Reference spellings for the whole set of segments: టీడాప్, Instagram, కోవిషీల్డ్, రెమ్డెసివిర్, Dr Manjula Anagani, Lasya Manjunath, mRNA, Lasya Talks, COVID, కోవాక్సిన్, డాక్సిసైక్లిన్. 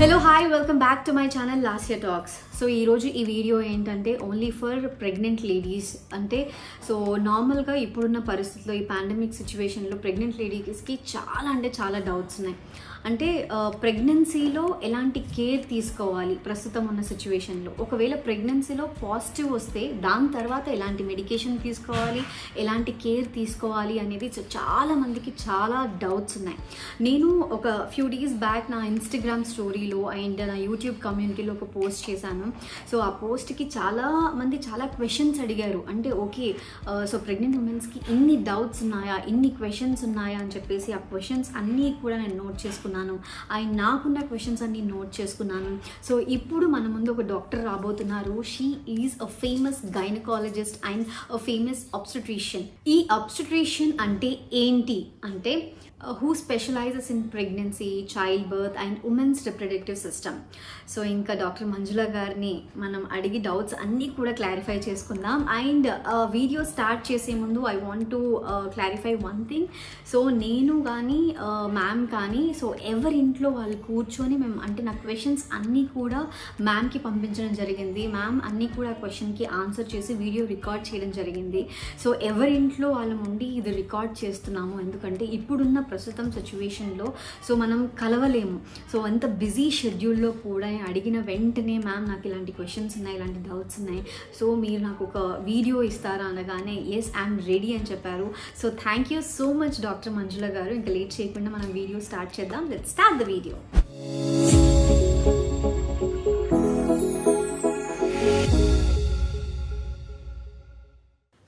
Hello hi welcome back to my channel Lasya talks. So ई रोज़ु ई वीडियो एंटंटे ओनली फॉर प्रेग्नेंट लेडीज़ अंटे सो नॉर्मल गा इप्पुडुन्न परिस्थितिलो ई पैंडमिक सिचुएशन लो प्रेग्नेंट लेडीज़ की चाला अंटे चाला डाउट्स उन्नायि। అంటే ప్రెగ్నెన్సీలో ఎలాంటి కేర్ తీసుకోవాలి ప్రస్తుతం ఉన్న సిచువేషన్లో, ఒకవేళ ప్రెగ్నెన్సీలో పాజిటివ్ వస్తే దాని తర్వాత ఎలాంటి మెడికేషన్ తీసుకోవాలి, ఎలాంటి కేర్ తీసుకోవాలి అనేది చాలా మందికి చాలా డౌట్స్ ఉన్నాయి. నేను ఒక ఫ్యూ డేస్ బ్యాక్ నా ఇన్స్టాగ్రామ్ స్టోరీలో అండ్ నా యూట్యూబ్ కమ్యూనిటీలో ఒక పోస్ట్ చేశాను. సో ఆ పోస్ట్కి చాలా మంది చాలా క్వశ్చన్స్ అడిగారు. అంటే ఓకే, సో ప్రెగ్నెంట్ ఉమెన్స్కి ఇన్ని డౌట్స్ ఉన్నాయా, ఇన్ని క్వశ్చన్స్ ఉన్నాయా అని చెప్పేసి ఆ క్వశ్చన్స్ అన్నీ కూడా నేను నోట్ చేసుకున్నాను. ఆయన నాకున్న క్వశ్చన్స్ అన్ని నోట్ చేసుకున్నాను. సో ఇప్పుడు మన ముందు ఒక డాక్టర్ రాబోతున్నారు. She is a famous gynaecologist and a famous obstetrician. ఈ ఆబ్స్టెట్రిషియన్ అంటే ఏంటి అంటే who specializes in pregnancy, childbirth and women's reproductive system. So ఇంకా డాక్టర్ మంజుల గారిని మనం అడిగి డౌట్స్ అన్నీ కూడా క్లారిఫై చేసుకుందాం. అండ్ వీడియో స్టార్ట్ చేసే ముందు I want to clarify one thing. So నేను కానీ మ్యామ్ కానీ సో ఎవరి ఇంట్లో వాళ్ళు కూర్చొని మేము అంటే నా క్వశ్చన్స్ అన్నీ కూడా మ్యామ్కి పంపించడం జరిగింది. మ్యామ్ అన్నీ కూడా క్వశ్చన్కి ఆన్సర్ చేసి వీడియో రికార్డ్ చేయడం జరిగింది. సో ఎవరింట్లో వాళ్ళ ఉండి ఇది రికార్డ్ చేస్తున్నాము, ఎందుకంటే ఇప్పుడున్న ప్రస్తుతం సిచ్యువేషన్లో సో మనం కలవలేము. సో అంత బిజీ షెడ్యూల్లో కూడా అడిగిన వెంటనే మ్యామ్ నాకు ఇలాంటి క్వశ్చన్స్ ఉన్నాయి, ఇలాంటి డౌట్స్ ఉన్నాయి, సో మీరు నాకు ఒక వీడియో ఇస్తారా అనగానే ఎస్ ఐఎమ్ రెడీ అని చెప్పారు. So thank you so much doctor Manjula garu. ఇంకా లేట్ చేయకుండా మనం వీడియో స్టార్ట్ చేద్దాం. Let's start the video.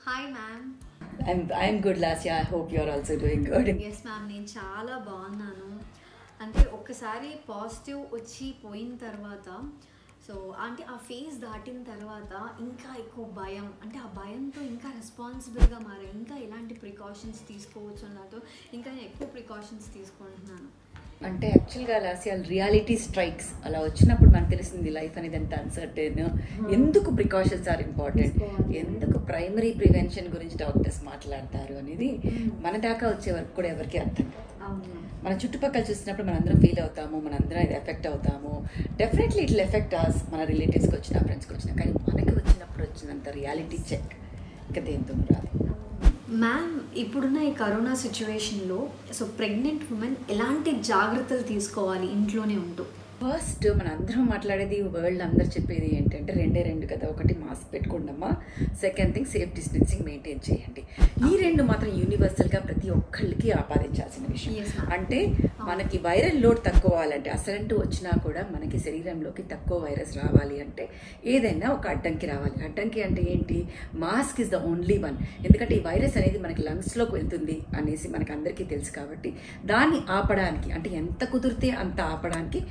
Hi ma'am. I'm good Lasya, I hope you're also doing good. Yes ma'am, నేను చాలా బాగున్నాను. అంటే ఒక్కసారి పాజిటివ్ వచ్చి పోయిన తర్వాత సో అంటే ఆ ఫేజ్ దాటిన తర్వాత ఇంకా ఎక్కువ భయం, అంటే ఆ భయంతో ఇంకా రెస్పాన్సిబుల్గా మారా, ఇంకా ఎలాంటి ప్రికాషన్స్ తీసుకోవచ్చు అన్నట్టు ఇంకా నేను ఎక్కువ ప్రికాషన్స్ తీసుకుంటున్నాను. అంటే యాక్చువల్గా లాస్య రియాలిటీ స్ట్రైక్స్ అలా వచ్చినప్పుడు మనకు తెలిసింది లైఫ్ అనేది ఎంత అన్సర్టెన్. ఎందుకు ప్రికాషన్స్ ఆర్ ఇంపార్టెంట్, ఎందుకు ప్రైమరీ ప్రివెన్షన్ గురించి డాక్టర్స్ మాట్లాడతారు అనేది మన దాకా వచ్చే వరకు కూడా ఎవరికి అర్థం కాదు. మన చుట్టుపక్కల చూసినప్పుడు మనందరం ఫీల్ అవుతాము, మనందరం ఇది ఎఫెక్ట్ అవుతాము. Definitely it will effect us, మన రిలేటివ్స్కి వచ్చినా ఫ్రెండ్స్కి వచ్చినా. కానీ మనకి వచ్చినప్పుడు వచ్చినంత రియాలిటీ చెక్ ఇంకా దేంతో రాదు. మ్యామ్, ఇప్పుడున్న ఈ కరోనా సిచ్యువేషన్లో సో ప్రెగ్నెంట్ ఉమెన్ ఎలాంటి జాగ్రత్తలు తీసుకోవాలి ఇంట్లోనే ఉంటూ? ఫస్ట్ మన అందరం మాట్లాడేది, వరల్డ్ అందరు చెప్పేది ఏంటంటే రెండే కదా. ఒకటి మాస్క్ పెట్టుకోండమ్మా, second thing safe distancing maintain చేయండి. ఈ రెండు మాత్రం యూనివర్సల్గా ప్రతి ఒక్కళ్ళకి ఆపాదించాల్సిన విషయం. అంటే మనకి వైరల్ లోడ్ తక్కువ అవ్వాలంటే, అసలంటూ వచ్చినా కూడా మనకి శరీరంలోకి తక్కువ వైరస్ రావాలి అంటే ఏదైనా ఒక అడ్డంకి రావాలి. అడ్డంకి అంటే ఏంటి? Mask is the only one. ఎందుకంటే ఈ వైరస్ అనేది మనకి లంగ్స్లోకి వెళ్తుంది అనేసి మనకు అందరికీ తెలుసు. కాబట్టి దాన్ని ఆపడానికి అంటే ఎంత కుదిరితే అంత ఆపడానికి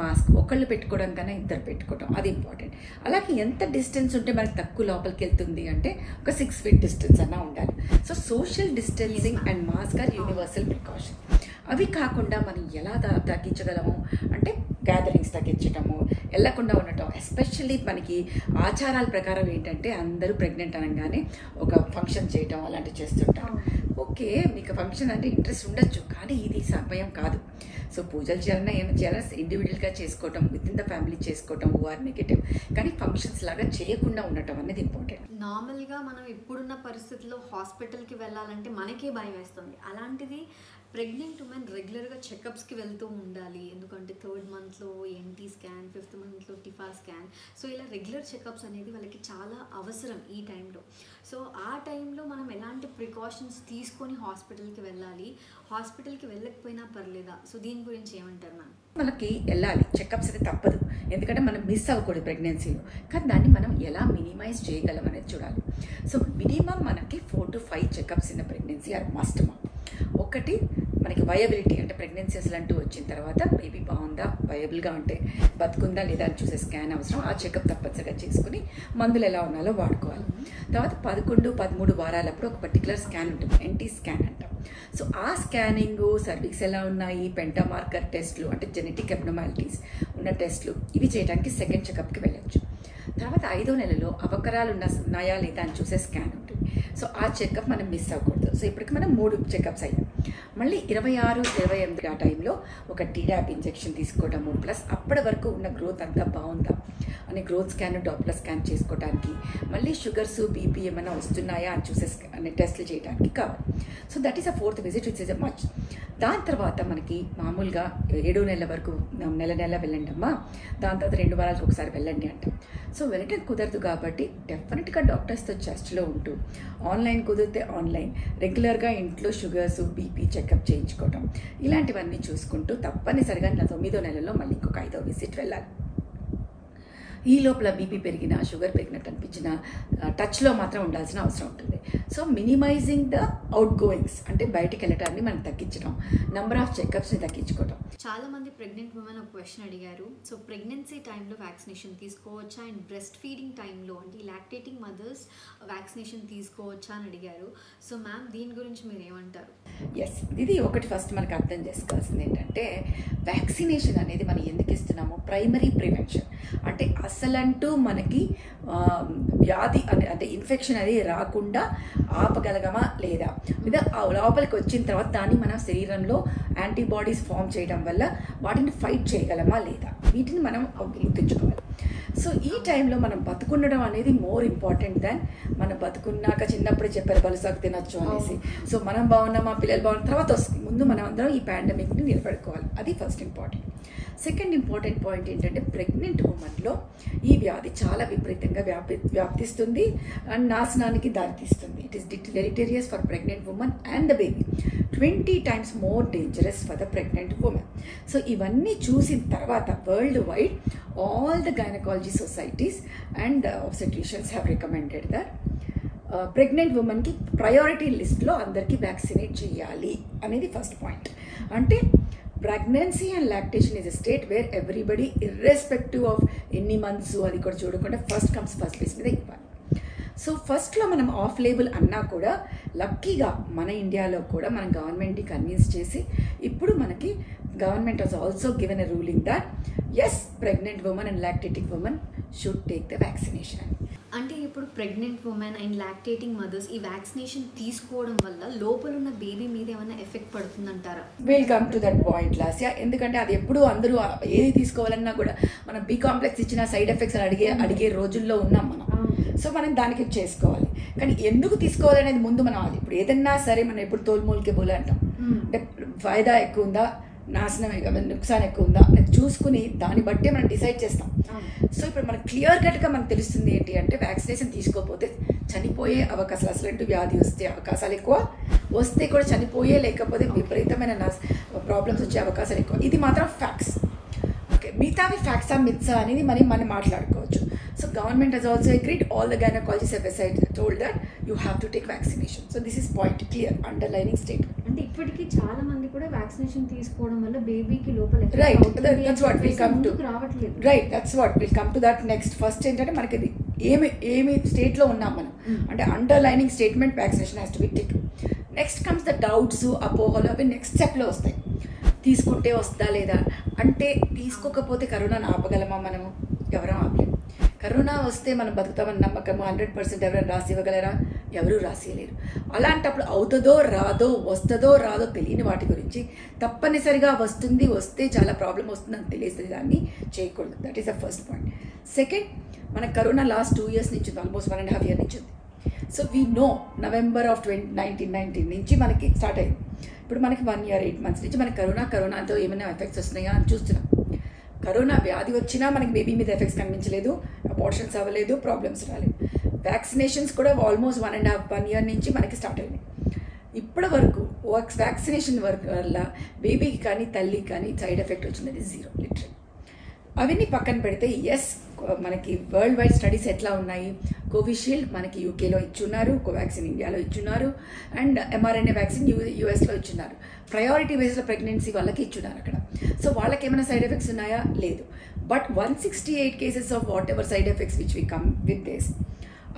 మాస్క్ ఒకళ్ళు పెట్టుకోవడం కన్నా ఇద్దరు పెట్టుకోవడం అది ఇంపార్టెంట్. అలాగే ఎంత డిస్టెన్స్ ఉంటే మనకి తక్కువ లోపలికి వెళ్తుంది అంటే ఒక 6 feet డిస్టెన్స్ అన్నా ఉండాలి. So social distancing and mask are universal precaution. అవి కాకుండా మనం ఎలా తగ్గించగలము అంటే గ్యాదరింగ్స్ తగ్గించటము, వెళ్ళకుండా ఉండటం. ఎస్పెషల్లీ మనకి ఆచారాల ప్రకారం ఏంటంటే అందరూ ప్రెగ్నెంట్ అనగానే ఒక ఫంక్షన్ చేయటం అలాంటివి చేస్తుంటారు. ఓకే, మీకు ఫంక్షన్ అంటే ఇంట్రెస్ట్ ఉండొచ్చు, కానీ ఇది సమయం కాదు. సో పూజలు చేయాలన్నా ఏమైనా చేయాలా ఇండివిజువల్గా చేసుకోవటం, విత్ ఇన్ ద ఫ్యామిలీ చేసుకోవటం ఆర్ నెగటివ్, కానీ ఫంక్షన్స్ లాగా చేయకుండా ఉండటం అనేది ఇంపార్టెంట్. నార్మల్గా మనం ఇప్పుడున్న పరిస్థితుల్లో హాస్పిటల్కి వెళ్ళాలంటే మనకే భయం వేస్తుంది. అలాంటిది ప్రెగ్నెంట్ ఉమెన్ రెగ్యులర్గా చెకప్స్కి వెళ్తూ ఉండాలి, ఎందుకంటే 3rd monthలో ఎంటీ స్కాన్, 5th monthలో టిఫా స్కాన్. సో ఇలా రెగ్యులర్ చెకప్స్ అనేది వాళ్ళకి చాలా అవసరం ఈ టైంలో. సో ఆ టైంలో మనం ఎలాంటి ప్రికాషన్స్ తీసుకొని హాస్పిటల్కి వెళ్ళాలి, హాస్పిటల్కి వెళ్ళకపోయినా పర్లేదా? సో దీని గురించి ఏమంటారు మ్యామ్? మనకి వెళ్ళాలి, చెకప్స్ అయితే తప్పదు, ఎందుకంటే మనం మిస్ అవ్వకూడదు ప్రెగ్నెన్సీలో. కానీ దాన్ని మనం ఎలా మినిమైజ్ చేయగలం అనేది చూడాలి. సో మినిమం మనకి 4 to 5 checkups in pregnancy are must. ఒకటి మనకి వయబిలిటీ అంటే ప్రెగ్నెన్సీ అసలు అంటూ వచ్చిన తర్వాత బేబీ బాగుందా, వయబుల్గా ఉంటే బతుకుందా లేదా అని చూసే స్కాన్ అవసరం. ఆ చెకప్ తప్పనిసరిగా చేసుకుని మందులు ఎలా ఉన్నాలో వాడుకోవాలి. తర్వాత 11-13 వారాలప్పుడు ఒక పర్టికులర్ స్కాన్ ఉంటుంది, ఎంటీ స్కాన్ అంటాం. సో ఆ స్కానింగ్, సర్వీక్స్ ఎలా ఉన్నాయి, పెంటా మార్కర్ టెస్ట్లు అంటే జెనెటిక్ అబ్నార్మాలిటీస్ ఉన్న టెస్ట్లు, ఇవి చేయడానికి సెకండ్ చెకప్కి వెళ్ళచ్చు. తర్వాత 5వ నెలలో అవకరాలు ఉన్నాయా లేదా అని చూసే స్కాన్ ఉంటుంది. సో ఆ చెకప్ మనం మిస్ అవ్వకూడదు. సో ఇప్పటికి మనం 3 చెకప్స్ అయ్యాం. మళ్ళీ 26-28 ఆ టైంలో ఒక టీడాప్ ఇంజెక్షన్ తీసుకోవడము ప్లస్ అప్పటి వరకు ఉన్న గ్రోత్ అంతా బాగుందా అని గ్రోత్ స్కాన్ డాప్లర్ స్కాన్ చేసుకోవడానికి, మళ్ళీ షుగర్స్ బీపీ ఏమైనా వస్తున్నాయా అని చూసే అనే టెస్ట్లు చేయడానికి కావాలి. So that is a fourth visit which is a much. దాని తర్వాత మనకి మామూలుగా 7 నెలల వరకు నెల వెళ్ళండి అమ్మా, దాని తర్వాత 2 వారాలకు ఒకసారి వెళ్ళండి అంటాం. సో వెళ్ళటం కుదరదు కాబట్టి డెఫినెట్గా డాక్టర్స్తో చర్చలో ఉంటూ ఆన్లైన్ కుదిరితే ఆన్లైన్, రెగ్యులర్గా ఇంట్లో షుగర్స్ బీపీ చెకప్ చేయించుకోవడం ఇలాంటివన్నీ చూసుకుంటూ తప్పనిసరిగా 9వ నెలలో మళ్ళీ ఇంకొక 5వ విజిట్ వెళ్ళాలి. ఈ లోపల బీపీ పెరిగినా షుగర్ పెరిగినట్టు అనిపించినా టచ్లో మాత్రం ఉండాల్సిన అవసరం ఉంటుంది. So minimising the out goings అంటే బయటికి వెళ్ళటాన్ని మనం తగ్గించడం, నెంబర్ ఆఫ్ చెకప్స్ని తగ్గించుకోవడం. చాలామంది ప్రెగ్నెంట్ ఉమెన్ ఒక క్వశ్చన్ అడిగారు, సో ప్రెగ్నెన్సీ టైంలో వ్యాక్సినేషన్ తీసుకోవచ్చా అండ్ బ్రెస్ట్ ఫీడింగ్ టైంలో అంటే లాక్టేటింగ్ మదర్స్ వ్యాక్సినేషన్ తీసుకోవచ్చా అని అడిగారు. సో మ్యామ్ దీని గురించి మీరు ఏమంటారు? ఎస్, ఇది ఒకటి ఫస్ట్ మనకు అర్థం చేసుకోవాల్సింది ఏంటంటే వ్యాక్సినేషన్ అనేది మనం ఎందుకు ఇస్తున్నామో ప్రైమరీ ప్రివెన్షన్ అంటే అసలంటూ మనకి వ్యాధి అంటే ఇన్ఫెక్షన్ అనేది రాకుండా ఆపగలగమా లేదా, లేదా లోపలికి వచ్చిన తర్వాత దాన్ని మన శరీరంలో యాంటీబాడీస్ ఫామ్ చేయడం వల్ల వాటిని ఫైట్ చేయగలమా లేదా, వీటిని మనం గుర్తించుకోవాలి. సో ఈ టైంలో మనం బతుకుండడం అనేది మోర్ ఇంపార్టెంట్ దాన్ మనం బతుకున్నాక. చిన్నప్పుడే చెప్పారు బలుసాకు తినొచ్చు అనేసి. సో మనం బాగున్నాం మా పిల్లలు బాగున్న తర్వాత వస్తుంది. ముందు మనం అందరం ఈ పాండమిక్ని నిలబడుకోవాలి, అది first important. Second important point ఏంటంటే ప్రెగ్నెంట్ ఉమెన్లో ఈ వ్యాధి చాలా విపరీతంగా వ్యాప్తిస్తుంది అండ్ నాశనానికి దారితీస్తుంది. It is deleterious for pregnant women and the baby, 20 times more dangerous for the pregnant women. So ఇవన్నీ చూసిన తర్వాత worldwide all the gynaecology societies and obstetricians have recommended that pregnant ఉమెన్కి ప్రయారిటీ లిస్ట్లో అందరికీ vaccinate చేయాలి అనేది first point. అంటే pregnancy and lactation is a state where everybody irrespective of ఎన్ని మంత్స్ అది కూడా చూడకుండా ఫస్ట్ కమ్స్ ఫస్ట్ ప్లేస్ మీద ఇవ్వాలి. సో ఫస్ట్లో మనం ఆఫ్ లేబుల్ అన్నా కూడా లక్కీగా మన ఇండియాలో కూడా మనం గవర్నమెంట్ని కన్విన్స్ చేసి ఇప్పుడు మనకి government has also given a ruling that as pregnant women and lactating women should take the vaccination. అంటే ఇప్పుడు pregnant women and lactating mothers ఈ వ్యాక్సినేషన్ తీసుకోవడం వల్ల లోపల ఉన్న బేబీ మీద ఏమైనా ఎఫెక్ట్ పడుతుందంటారా? Will come to that point Lasya. ఎందుకంటే అది ఎప్పుడు అందరూ ఏది తీసుకోవాలన్నా కూడా మనం బి కాంప్లెక్స్ ఇచ్చిన సైడ్ ఎఫెక్ట్స్ అని అడిగే రోజుల్లో ఉన్నాం మనం. సో మనం దానికి చేసుకోవాలి, కానీ ఎందుకు తీసుకోవాలనేది ముందు మనం అది ఇప్పుడు ఏదన్నా సరే మనం ఎప్పుడు తోలుమూలికి పోలే అంటాం. అంటే ఫాయిదా ఎక్కువ ఉందా, నాశనం నుక్సాన్ ఎక్కువ ఉందా అనేది చూసుకుని దాన్ని బట్టి మనం డిసైడ్ చేస్తాం. సో ఇప్పుడు మనకు క్లియర్ కట్గా మనకు తెలుస్తుంది ఏంటి అంటే వ్యాక్సినేషన్ తీసుకోకపోతే చనిపోయే అవకాశాలు, అసలు వ్యాధి వస్తే అవకాశాలు ఎక్కువ, వస్తే కూడా చనిపోయే లేకపోతే విపరీతమైన ప్రాబ్లమ్స్ వచ్చే అవకాశాలు ఎక్కువ. ఇది మాత్రం ఫ్యాక్ట్స్. ఓకే, మిగతావి ఫ్యాక్ట్సా మిత్సా అనేది మనం మాట్లాడుకోవచ్చు. So government has also agreed, all the gynaecologies have decided told that you have to take vaccination. So this is point clear underlining statement. అంటే ఇప్పటికీ చాలా మంది కూడా వ్యాక్సినేషన్ తీసుకోవడం వల్ల బేబీకి లోపల right that's what will come to రావట్లేదు. Right, that's what will come to that next. First ఏంటంటే మనకి ఇది ఏమి స్టేట్లో ఉన్నాం మనం అంటే underlining statement vaccination has to be taken. Next comes the doubts అపోహలు, అవి నెక్స్ట్ స్టెప్లో వస్తాయి. తీసుకుంటే వస్తుందా లేదా అంటే తీసుకోకపోతే కరోనాను ఆపగలమా మనము? ఎవరూ ఆపలేము. కరోనా వస్తే మనం బతుకుతామని నమ్మకము 100% ఎవరైనా రాసి ఇవ్వగలరా? ఎవరూ రాసేయలేరు. అలాంటప్పుడు అవుతుందో రాదో, వస్తుందో రాదో తెలియని వాటి గురించి తప్పనిసరిగా వస్తుంది, వస్తే చాలా ప్రాబ్లం వస్తుందని తెలియదు, దాన్ని చేయకూడదు. That is the first point. Second, మన కరోనా లాస్ట్ 2 years నుంచి ఆల్మోస్ట్ 1.5 years నుంచి ఉంది. సో వీ నో నవంబర్ 2019 నుంచి మనకి స్టార్ట్ అయింది. ఇప్పుడు మనకి 1 year 8 months నుంచి మనకి కరోనాతో ఏమైనా ఎఫెక్ట్స్ వస్తున్నాయా అని చూస్తున్నాం. కరోనా వ్యాధి వచ్చినా మనకి బేబీ మీద ఎఫెక్ట్స్ కనిపించలేదు, అబార్షన్స్ అవ్వలేదు, ప్రాబ్లమ్స్ రాలేదు. వ్యాక్సినేషన్స్ కూడా ఆల్మోస్ట్ 1.5-1 year నుంచి మనకి స్టార్ట్ అయింది. ఇప్పటి వరకు వ్యాక్సినేషన్ వల్ల బేబీకి కానీ తల్లికి కానీ సైడ్ ఎఫెక్ట్ వచ్చినది 0 లిటరల్. అవన్నీ పక్కన పెడితే ఎస్, మనకి వరల్డ్ వైడ్ స్టడీస్ ఎట్లా ఉన్నాయి? కోవిషీల్డ్ మనకి యూకేలో ఇచ్చున్నారు, కోవాక్సిన్ ఇండియాలో ఇచ్చున్నారు అండ్ mRNA వ్యాక్సిన్ యూఎస్లో ఇచ్చున్నారు. ప్రయారిటీ బేస్లో ప్రెగ్నెన్సీ వాళ్ళకి ఇచ్చున్నారు అక్కడ. సో వాళ్ళకి ఏమైనా సైడ్ ఎఫెక్ట్స్ ఉన్నాయా? లేదు. But 168 cases of whatever side effects which we come with this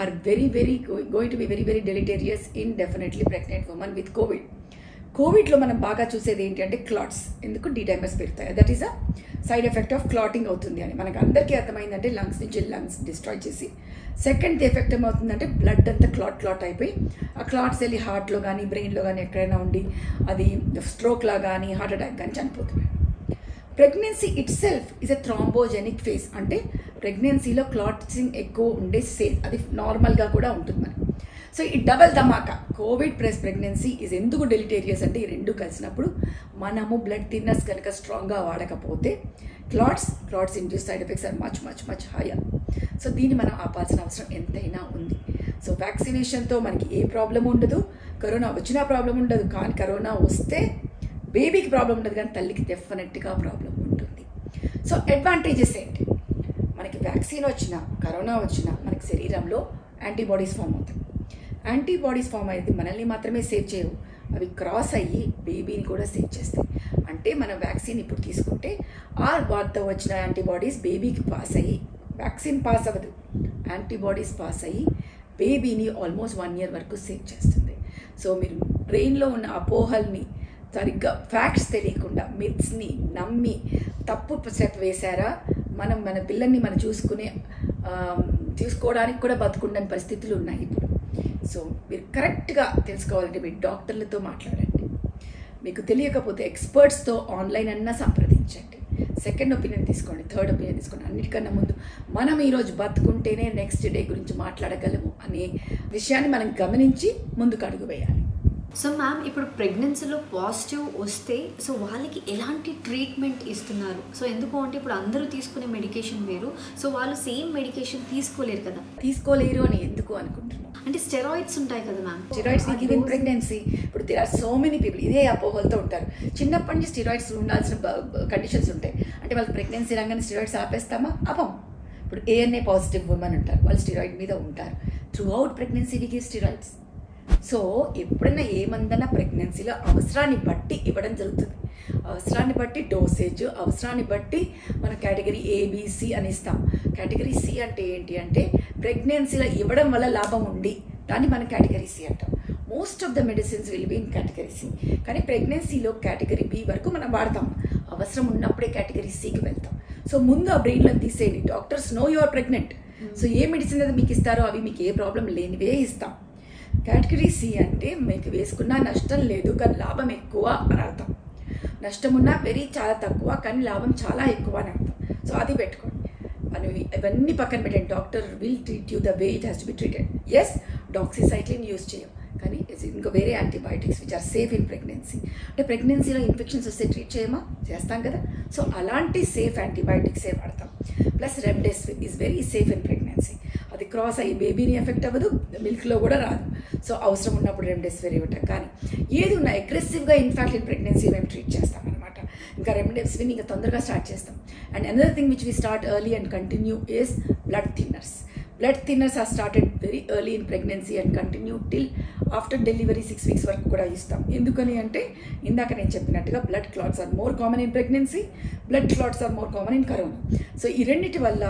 are very, very going to be very, very deleterious in definitely pregnant women with COVID. Covid లో మనం బాగా చూసేది ఏంటి అంటే క్లాట్స్, ఎందుకు D dimers పెరుగుతాయి, that is a side effect of clotting అవుతుంది అని మనకు అందరికీ అర్థమైందంటే లంగ్స్ నుంచి లంగ్స్ డిస్ట్రాయ్ చేసి. సెకండ్ ఎఫెక్ట్ ఏమవుతుందంటే బ్లడ్ అంతా క్లాట్ అయిపోయి ఆ క్లాట్స్ వెళ్ళి హార్ట్లో కానీ బ్రెయిన్లో కానీ ఎక్కడైనా ఉండి అది స్ట్రోక్లా కానీ హార్ట్ అటాక్ కానీ చనిపోతుంది. Pregnancy itself is a thrombogenic phase, అంటే ప్రెగ్నెన్సీలో క్లాట్సింగ్ ఎక్కువ ఉండే సేజ్, అది నార్మల్గా కూడా ఉంటుంది మనకి. సో ఈ డబల్ ధమాకా కోవిడ్ ప్లస్ ప్రెగ్నెన్సీ ఈజ్ ఎందుకు డెలిటేరియస్ అంటే ఈ రెండు కలిసినప్పుడు మనము బ్లడ్ థిన్నర్స్ కనుక స్ట్రాంగ్గా వాడకపోతే clots induce side effects are much higher. So దీన్ని మనం ఆపాల్సిన అవసరం ఎంతైనా ఉంది. సో వ్యాక్సినేషన్తో మనకి ఏ ప్రాబ్లం ఉండదు, కరోనా వచ్చినా ప్రాబ్లం ఉండదు, కానీ కరోనా వస్తే బేబీకి ప్రాబ్లం ఉండదు కానీ తల్లికి డెఫినెట్గా ప్రాబ్లం ఉంటుంది. సో అడ్వాంటేజెస్ ఏంటి, మనకి వ్యాక్సిన్ వచ్చినా కరోనా వచ్చినా మనకి శరీరంలో యాంటీబాడీస్ ఫామ్ అవుతాయి. యాంటీబాడీస్ ఫామ్ అయితే మనల్ని మాత్రమే సేవ్ చేయవు, అవి క్రాస్ అయ్యి బేబీని కూడా సేవ్ చేస్తాయి. అంటే మనం వ్యాక్సిన్ ఇప్పుడు తీసుకుంటే ఆ వార్త వచ్చిన యాంటీబాడీస్ బేబీకి పాస్ అయ్యి, వ్యాక్సిన్ పాస్ అవ్వదు, యాంటీబాడీస్ పాస్ అయ్యి బేబీని ఆల్మోస్ట్ 1 year వరకు సేవ్ చేస్తుంది. సో మీరు బ్రెయిన్లో ఉన్న అపోహల్ని సరిగ్గా ఫ్యాక్ట్స్ తెలియకుండా మిత్స్ని నమ్మి తప్పు స్టెప్ వేశారా మన పిల్లల్ని మనం చూసుకోవడానికి కూడా బతుకుండని పరిస్థితులు ఉన్నాయి ఇప్పుడు. సో మీరు కరెక్ట్గా తెలుసుకోవాలంటే మీ డాక్టర్లతో మాట్లాడండి, మీకు తెలియకపోతే ఎక్స్పర్ట్స్తో ఆన్లైన్ అన్నా సంప్రదించండి, సెకండ్ ఒపీనియన్ తీసుకోండి, థర్డ్ ఒపీనియన్ తీసుకోండి. అన్నిటికన్నా ముందు మనం ఈరోజు బతుకుంటేనే నెక్స్ట్ డే గురించి మాట్లాడగలము అనే విషయాన్ని మనం గమనించి ముందుకు అడుగు వేయాలి. సో మ్యామ్, ఇప్పుడు ప్రెగ్నెన్సీలో పాజిటివ్ వస్తే సో వాళ్ళకి ఎలాంటి ట్రీట్మెంట్ ఇస్తున్నారు? సో ఎందుకు అంటే ఇప్పుడు అందరూ తీసుకునే మెడికేషన్ వేరు, సో వాళ్ళు సేమ్ మెడికేషన్ తీసుకోలేరు కదా. తీసుకోలేరు అని ఎందుకు అనుకుంటున్నారు అంటే స్టెరాయిడ్స్ ఉంటాయి కదా మ్యామ్, స్టెరాయిడ్స్ ఈవెన్ ప్రెగ్నెన్సీ ఇప్పుడు there are so many people ఇదే అపోహలతో ఉంటారు. చిన్నప్పటి నుంచి స్టెరాయిడ్స్ ఉండాల్సిన కండిషన్స్ ఉంటాయి అంటే వాళ్ళు ప్రెగ్నెన్సీ రాగానే స్టెరాయిడ్స్ ఆపేస్తామా? ఆపం. ఇప్పుడు ఏఎన్ఏ పాజిటివ్ ఉమెన్ ఉంటారు, వాళ్ళు స్టెరాయిడ్ మీద ఉంటారు throughout pregnancy we give steroids. So ఎప్పుడైనా ఏమందన్నా ప్రెగ్నెన్సీలో అవసరాన్ని బట్టి ఇవ్వడం జరుగుతుంది, అవసరాన్ని బట్టి డోసేజ్, అవసరాన్ని బట్టి మన కేటగిరీ ఏబిసి అని ఇస్తాం. కేటగిరీ సి అంటే ఏంటి అంటే ప్రెగ్నెన్సీలో ఇవ్వడం వల్ల లాభం ఉంది, దాన్ని మనం కేటగిరీ సి అంటాం. Most of the medicines will be in category C, కానీ ప్రెగ్నెన్సీలో కేటగిరీ బి వరకు మనం వాడతాం, అవసరం ఉన్నప్పుడే కేటగిరీ సికి వెళ్తాం. సో ముందు ఆ బ్రెయిన్లో తీసేయండి, doctors know you are pregnant, so ఏ మెడిసిన్ అయితే మీకు ఇస్తారో అవి మీకు ఏ ప్రాబ్లం లేనివే ఇస్తాం. కేటగిరీ సి అంటే మీకు వేసుకున్నా నష్టం లేదు కానీ లాభం ఎక్కువ అని అర్థం, నష్టం ఉన్నా చాలా తక్కువ కానీ లాభం చాలా ఎక్కువ అని అర్థం. సో అది పెట్టుకోండి, మనం ఇవన్నీ పక్కన పెట్టండి. Doctor will treat you the way it has to be treated. Yes, డాక్సిసైక్లిన్ use చేయం కానీ ఇంకా వేరే antibiotics which are safe in pregnancy, అంటే ప్రెగ్నెన్సీలో ఇన్ఫెక్షన్స్ వస్తే ట్రీట్ చేయమా? చేస్తాం కదా. సో అలాంటి సేఫ్ యాంటీబయాటిక్సే వాడతాం. Plus రెమ్డెసివిర్ is very safe in pregnancy, అది క్రాస్ అయ్యి బేబీని ఎఫెక్ట్ అవ్వదు, మిల్క్లో కూడా రాదు. సో అవసరం ఉన్నప్పుడు రెమ్డెసివిర్ ఇవ్వటం. కానీ ఏది ఉన్నా అగ్రెసివ్గా ఇన్ఫాక్ట్ ఇన్ ప్రెగ్నెన్సీ మేము ట్రీట్ చేస్తాం అనమాట, ఇంకా రెమ్డెసివిర్ని ఇంకా తొందరగా స్టార్ట్ చేస్తాం. And another thing which we start early and continue is blood thinners. Blood thinners are started very early in pregnancy and continue till after delivery 6 weeks వరకు కూడా ఇస్తాం. ఎందుకని అంటే ఇందాక నేను చెప్పినట్టుగా blood clots are more common in pregnancy, blood clots are more common in corona. So ఈ రెండింటి వల్ల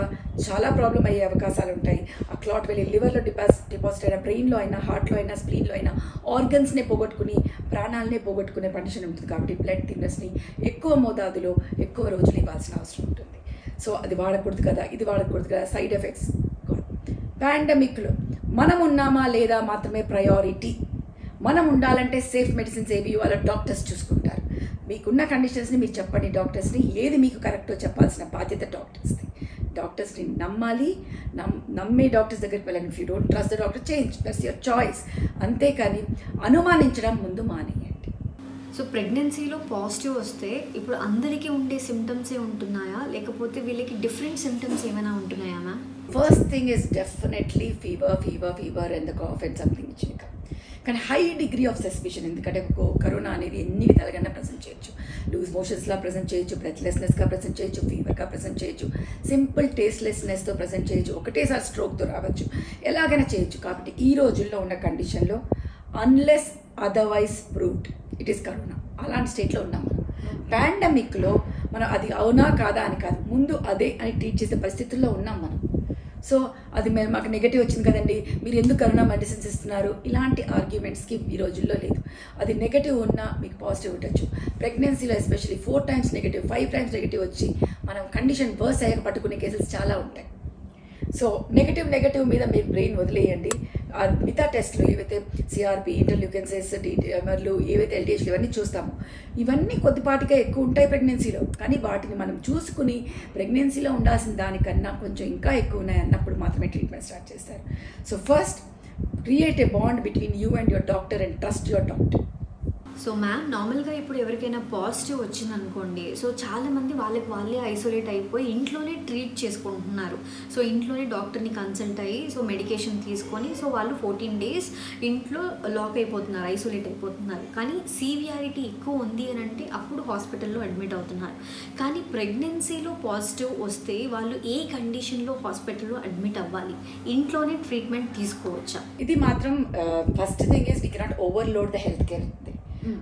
చాలా ప్రాబ్లం అయ్యే అవకాశాలు ఉంటాయి. ఆ క్లాట్ వెళ్ళి లివర్లో డిపాజిట్ అయినా, బ్రెయిన్లో అయినా, హార్ట్లో అయినా, స్ప్లీన్లో అయినా ఆర్గన్స్నే పోగొట్టుకుని ప్రాణాలనే పోగొట్టుకునే కండిషన్ ఉంటుంది. కాబట్టి బ్లడ్ థిన్నర్స్ని ఎక్కువ మోతాదులో ఎక్కువ రోజులు ఇవ్వాల్సిన అవసరం ఉంటుంది. సో అది వాడకూడదు కదా, ఇది వాడకూడదు కదా. సైడ్ ఎఫెక్ట్స్ పాండమిక్లో మనం ఉన్నామా లేదా మాత్రమే ప్రయారిటీ. మనం ఉండాలంటే సేఫ్ మెడిసిన్స్ ఏవి ఇవాళ డాక్టర్స్ చూసుకుంటారు. మీకున్న కండిషన్స్ని మీరు చెప్పండి డాక్టర్స్ని, ఏది మీకు కరెక్టో చెప్పాల్సిన బాధ్యత డాక్టర్స్ది. డాక్టర్స్ని నమ్మాలి, నమ్మే డాక్టర్స్ దగ్గరికి వెళ్ళండి. If you don't trust the doctor change, that's your choice. అంతేకాని అనుమానించడం ముందు మానేయండి. సో ప్రెగ్నెన్సీలో పాజిటివ్ వస్తే ఇప్పుడు అందరికీ ఉండే సిమ్టమ్సే ఉంటున్నాయా లేకపోతే వీళ్ళకి డిఫరెంట్ సిమ్టమ్స్ ఏమైనా ఉంటున్నాయా ma'am? First thing is definitely fever and the cough and something ఇచ్చి, కానీ హై డిగ్రీ ఆఫ్ సస్పిషన్. ఎందుకంటే కరోనా అనేది ఎన్ని విధాలుగా ప్రజెంట్ చేయొచ్చు, లూజ్ మోషన్స్లా ప్రజెంట్ చేయొచ్చు, బ్రెత్లెస్నెస్గా ప్రజెంట్ చేయొచ్చు, ఫీవర్గా ప్రజెంట్ చేయొచ్చు, సింపుల్ టేస్ట్లెస్నెస్తో ప్రజెంట్ చేయొచ్చు, ఒకటేసారి స్ట్రోక్తో రావచ్చు, ఎలాగైనా చేయొచ్చు. కాబట్టి ఈ రోజుల్లో ఉన్న కండిషన్లో unless otherwise proved it is corona, అలాంటి స్టేట్లో ఉన్నాం. పాండమిక్లో మనం అది అవునా కాదా అని కాదు, ముందు అదే అని ట్రీట్ చేసే పరిస్థితుల్లో ఉన్నాం మనం. సో అది మాకు నెగటివ్ వచ్చింది కదండి, మీరు ఎందుకు కరోనా మెడిసిన్స్ ఇస్తున్నారు ఇలాంటి ఆర్గ్యుమెంట్స్కి ఈ రోజుల్లో లేదు. అది నెగటివ్ ఉన్నా మీకు పాజిటివ్ ఉండొచ్చు. ప్రెగ్నెన్సీలో especially 4 times negative, 5 times negative వచ్చి మనం కండిషన్ వర్స్ అయ్యాక పట్టుకునే కేసెస్ చాలా ఉంటాయి. సో నెగటివ్ మీద మీ బ్రెయిన్ వదిలేయండి. మిగతా టెస్ట్లు ఏవైతే సిఆర్పి, ఇంటర్ల్యూకెన్సెస్, డిమర్లు, ఏవైతే ఎల్టీహెచ్లు ఇవన్నీ చూస్తాము, ఇవన్నీ కొద్దిపాటిగా ఎక్కువ ఉంటాయి ప్రెగ్నెన్సీలో. కానీ వాటిని మనం చూసుకుని ప్రెగ్నెన్సీలో ఉండాల్సిన దానికన్నా కొంచెం ఇంకా ఎక్కువ ఉన్నాయి అన్నప్పుడు మాత్రమే ట్రీట్మెంట్ స్టార్ట్ చేస్తారు. So first create a bond between you and your doctor and trust your doctor. So ma'am, నార్మల్గా ఇప్పుడు ఎవరికైనా పాజిటివ్ వచ్చిందనుకోండి, సో చాలామంది వాళ్ళకి వాళ్ళే ఐసోలేట్ అయిపోయి ఇంట్లోనే ట్రీట్ చేసుకుంటున్నారు. సో ఇంట్లోనే డాక్టర్ని కన్సల్ట్ అయ్యి సో మెడికేషన్ తీసుకొని సో వాళ్ళు 14 days ఇంట్లో లాక్ అయిపోతున్నారు, ఐసోలేట్ అయిపోతున్నారు. కానీ సివియారిటీ ఎక్కువ ఉంది అని అంటే అప్పుడు హాస్పిటల్లో అడ్మిట్ అవుతున్నారు. కానీ ప్రెగ్నెన్సీలో పాజిటివ్ వస్తే వాళ్ళు ఏ కండిషన్లో హాస్పిటల్లో అడ్మిట్ అవ్వాలి, ఇంట్లోనే ట్రీట్మెంట్ తీసుకోవచ్చా? ఇది మాత్రం first thing is we cannot overload the health care.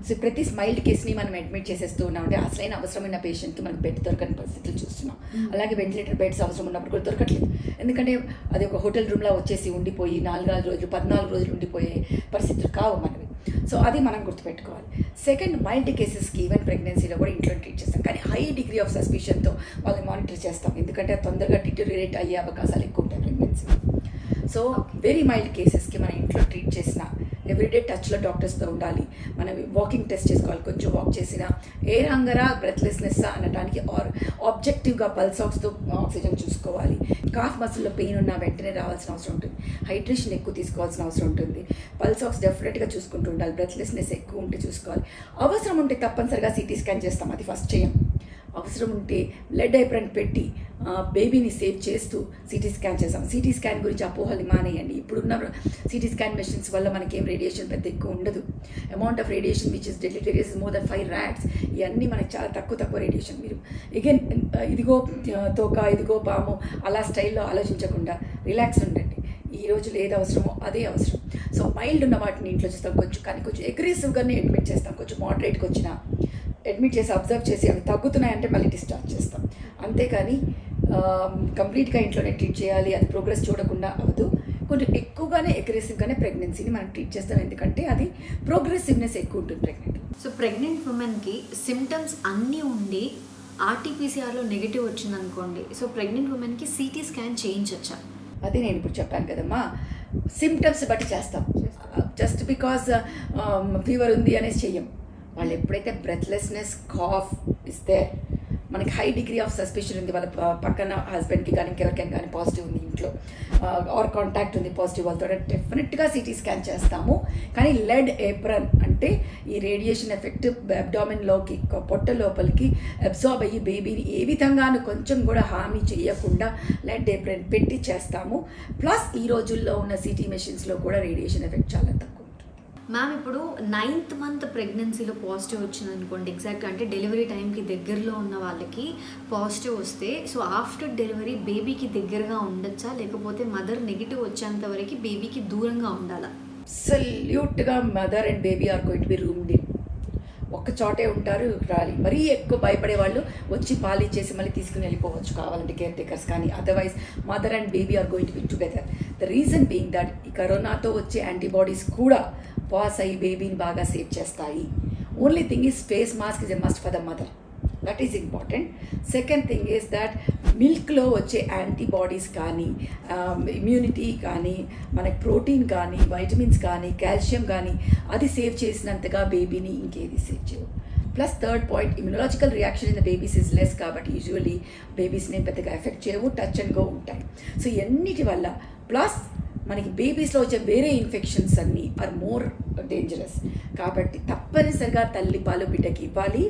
So ప్రతి మైల్డ్ కేసుని మనం అడ్మిట్ చేసేస్తూ ఉన్నాం అంటే అసలైన అవసరమైన పేషెంట్కి మనకు బెడ్ దొరకని పరిస్థితులు చూస్తున్నాం. అలాగే వెంటిలేటర్ బెడ్స్ అవసరం ఉన్నప్పుడు కూడా దొరకట్లేదు. ఎందుకంటే అది ఒక హోటల్ రూమ్లా వచ్చేసి ఉండిపోయి 4 రోజులు 14 రోజులు ఉండిపోయే పరిస్థితులు కావు మనవి. సో అది మనం గుర్తుపెట్టుకోవాలి. సెకండ్, మైల్డ్ కేసెస్కి ఈవెన్ ప్రెగ్నెన్సీలో కూడా ఇంట్లో ట్రీట్ చేస్తాం, కానీ హై డిగ్రీ ఆఫ్ సస్పిషన్తో వాళ్ళని మానిటర్ చేస్తాం. ఎందుకంటే తొందరగా డిటెరియేట్ అయ్యే అవకాశాలు ఎక్కువ ఉంటాయి ప్రెగ్నెన్సీ. సో వెరీ మైల్డ్ కేసెస్కి మనం ఇంట్లో ట్రీట్ చేసిన, ఎవ్రీడే టచ్లో డాక్టర్స్తో ఉండాలి, మనం వాకింగ్ టెస్ట్ చేసుకోవాలి, కొంచెం వాక్ చేసినా ఏ రంగరా బ్రెత్లెస్నెస్ అనడానికి ఆర్ ఆబ్జెక్టివ్గా పల్స్ ఆక్స్తో ఆక్సిజన్ చూసుకోవాలి. కాఫ్ మసిల్లో పెయిన్ ఉన్నా వెంటనే రావాల్సిన అవసరం ఉంటుంది. హైడ్రేషన్ ఎక్కువ తీసుకోవాల్సిన అవసరం ఉంటుంది. పల్స్ ఆక్స్ డెఫినెట్గా చూసుకుంటూ ఉండాలి. బ్రెత్లెస్నెస్ ఎక్కువ ఉంటే చూసుకోవాలి. అవసరం ఉంటే తప్పనిసరిగా సిటీ స్కాన్ చేస్తాం, అది ఫస్ట్ చేయం. అవసరం ఉంటే బ్లడ్ ఐప్రెంట్ పెట్టి బేబీని సేవ్ చేస్తూ సిటీ స్కాన్ చేస్తాం. సిటీ స్కాన్ గురించి అపోహలు మానేయండి. ఇప్పుడున్న సిటీ స్కాన్ మెషిన్స్ వల్ల మనకేం రేడియేషన్ పెద్ద ఎక్కువ ఉండదు. Amount of radiation which is deleterious more than 5 rats, ఇవన్నీ మనకి చాలా తక్కువ రేడియేషన్. మీరు అగైన్ ఇదిగో తోక, ఇదిగో పాము అలా స్టైల్లో ఆలోచించకుండా రిలాక్స్ ఉండండి. ఈ రోజులు ఏది అవసరమో అదే అవసరం. సో మైల్డ్ ఉన్న వాటిని ఇంట్లో చేస్తాం కొంచెం, కానీ కొంచెం అగ్రెసివ్గానే అడ్మిట్ చేస్తాం. కొంచెం మోడరేట్కి వచ్చినా అడ్మిట్ చేసి అబ్జర్వ్ చేసి అవి తగ్గుతున్నాయంటే మళ్ళీ డిశ్చార్జ్ చేస్తాం. అంతేకాని కంప్లీట్గా ఇంట్లోనే ట్రీట్ చేయాలి, అది ప్రోగ్రెస్ చూడకుండా అవ్వదు. కొంచెం ఎక్కువగానే అగ్రెసివ్గానే ప్రెగ్నెన్సీని మనం ట్రీట్ చేస్తాం, ఎందుకంటే అది ప్రోగ్రెసివ్నెస్ ఎక్కువ ఉంటుంది ప్రెగ్నెంట్. సో ప్రెగ్నెంట్ ఉమెన్కి సిమ్టమ్స్ అన్నీ ఉండి ఆర్టీపీసీఆర్లో నెగిటివ్ వచ్చిందనుకోండి, సో ప్రెగ్నెంట్ ఉమెన్కి సిటీ స్కాన్ చేయించవచ్చా? అదే నేను ఇప్పుడు చెప్పాను కదమ్మా, సిమ్టమ్స్ బట్టి చేస్తాం. జస్ట్ బికాజ్ ఫీవర్ ఉంది అనేసి చెయ్యం. వాళ్ళు ఎప్పుడైతే బ్రెత్లెస్నెస్, కాఫ్ ఇస్తే మనకి హై డిగ్రీ ఆఫ్ సస్పిషన్ ఉంది, వాళ్ళ పక్కన హస్బెండ్కి కానీ ఇంకెవరికైనా కానీ పాజిటివ్ ఉంది ఇంట్లో, ఆర్ కాంటాక్ట్ ఉంది పాజిటివ్ వాళ్ళతో, డెఫినెట్గా సిటీ స్కాన్ చేస్తాము. కానీ లెడ్ ఏప్రన్ అంటే ఈ రేడియేషన్ ఎఫెక్ట్ అబ్డామిన్లోకి, పొట్ట లోపలికి అబ్జార్బ్ అయ్యి బేబీని ఏ విధంగానూ కొంచెం కూడా హామీ చేయకుండా లెడ్ ఏప్రన్ పెట్టి చేస్తాము. ప్లస్ ఈ రోజుల్లో ఉన్న సిటీ మెషిన్స్లో కూడా రేడియేషన్ ఎఫెక్ట్ చాలా తక్కువ. మ్యామ్, ఇప్పుడు 9th month ప్రెగ్నెన్సీలో పాజిటివ్ వచ్చింది అనుకోండి, ఎగ్జాక్ట్గా అంటే డెలివరీ టైంకి దగ్గరలో ఉన్న వాళ్ళకి పాజిటివ్ వస్తే, సో ఆఫ్టర్ డెలివరీ బేబీకి దగ్గరగా ఉండొచ్చా, లేకపోతే మదర్ నెగిటివ్ వచ్చేంత వరకు బేబీకి దూరంగా ఉండాలా? అబ్సల్యూట్గా mother and baby are going to be roomed in, ఒక్క చోటే ఉంటారు. రాలి మరీ ఎక్కువ భయపడే వాళ్ళు వచ్చి పాలు ఇచ్చేసి మళ్ళీ తీసుకుని వెళ్ళిపోవచ్చు కావాలంటే కేర్ టేకర్స్. కానీ otherwise mother and baby are going to be together. The reason being that ఈ కరోనాతో వచ్చే యాంటీబాడీస్ కూడా పాస్ అయ్యి బేబీని బాగా సేవ్ చేస్తాయి. Only thing is face mask is a must for the mother, that is important. Second thing is that మిల్క్లో వచ్చే యాంటీబాడీస్ కానీ, ఇమ్యూనిటీ కానీ, మనకి ప్రోటీన్ కానీ, వైటమిన్స్ కానీ, కాల్షియం కానీ, అది సేవ్ చేసినంతగా బేబీని ఇంకేది సేవ్ చేయవు. Plus third point, immunological reaction in the babies is less, కాబట్టి యూజువలీ బేబీస్ని పెద్దగా ఎఫెక్ట్ చేయవు, టచ్ అండ్ గో ఉంటాయి. సో ఎన్నిటి వల్ల ప్లస్ మనకి బేబీస్లో వచ్చే వేరే ఇన్ఫెక్షన్స్ అన్నీ ఆర్ మోర్ డేంజరస్. కాబట్టి తప్పనిసరిగా తల్లి పాలు బిడ్డకి ఇవ్వాలి.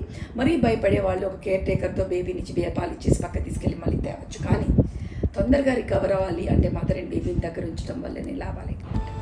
మరీ భయపడే వాళ్ళు ఒక కేర్ టేకర్తో బేబీనిచ్చి పాలు ఇచ్చేసి పక్క తీసుకెళ్ళి మళ్ళీ తేవచ్చు. కానీ తొందరగా రికవర్ అవ్వాలి అంటే మదర్ అండ్ బేబీని దగ్గర ఉంచడం వల్లనే లాభాలు.